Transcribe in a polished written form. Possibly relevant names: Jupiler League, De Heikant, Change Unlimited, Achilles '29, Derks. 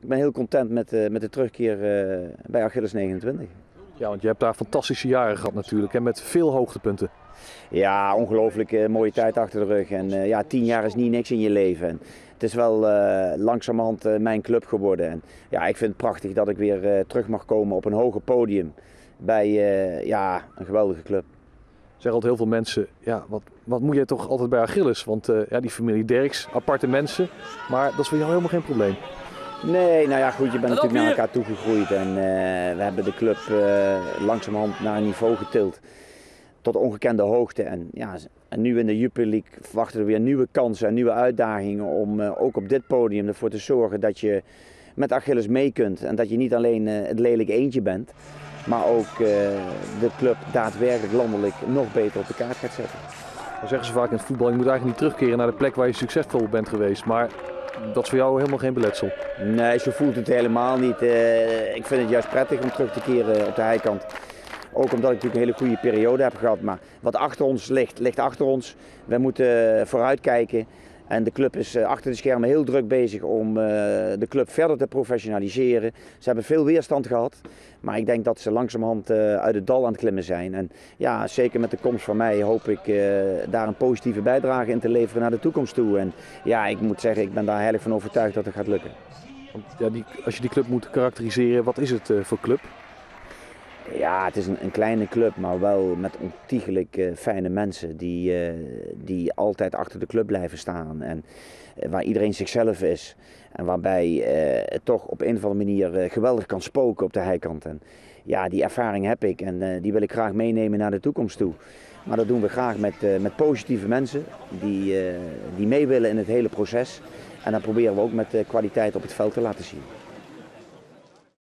Ik ben heel content met de terugkeer bij Achilles '29. Ja, want je hebt daar fantastische jaren gehad natuurlijk en met veel hoogtepunten. Ja, ongelooflijk mooie tijd achter de rug. En ja, 10 jaar is niet niks in je leven. En het is wel langzamerhand mijn club geworden. En ja, ik vind het prachtig dat ik weer terug mag komen op een hoger podium bij ja, een geweldige club. Zeggen altijd heel veel mensen, ja, wat moet je toch altijd bij Achilles? Want ja, die familie Derks, aparte mensen, maar dat is voor jou helemaal geen probleem. Nee, nou ja, goed, je bent natuurlijk naar elkaar toegegroeid en we hebben de club langzamerhand naar een niveau getild tot ongekende hoogte. En, ja, en nu in de Jupiler League verwachten er weer nieuwe kansen en nieuwe uitdagingen om ook op dit podium ervoor te zorgen dat je met Achilles mee kunt. En dat je niet alleen het lelijke eendje bent, maar ook de club daadwerkelijk landelijk nog beter op de kaart gaat zetten. Dan zeggen ze vaak in het voetbal, je moet eigenlijk niet terugkeren naar de plek waar je succesvol bent geweest. Maar dat is voor jou helemaal geen beletsel? Nee, zo voelt het helemaal niet. Ik vind het juist prettig om terug te keren op de Heikant. Ook omdat ik natuurlijk een hele goede periode heb gehad. Maar wat achter ons ligt, ligt achter ons. We moeten vooruitkijken. En de club is achter de schermen heel druk bezig om de club verder te professionaliseren. Ze hebben veel weerstand gehad. Maar ik denk dat ze langzamerhand uit het dal aan het klimmen zijn. En ja, zeker met de komst van mij hoop ik daar een positieve bijdrage in te leveren naar de toekomst toe. En ja, ik moet zeggen, ik ben daar heilig van overtuigd dat het gaat lukken. Ja, als je die club moet karakteriseren, wat is het voor club? Ja, het is een kleine club, maar wel met ontiegelijk fijne mensen die altijd achter de club blijven staan. En waar iedereen zichzelf is. En waarbij het toch op een of andere manier geweldig kan spoken op de Heikant. En ja, die ervaring heb ik en die wil ik graag meenemen naar de toekomst toe. Maar dat doen we graag met positieve mensen die mee willen in het hele proces. En dat proberen we ook met kwaliteit op het veld te laten zien.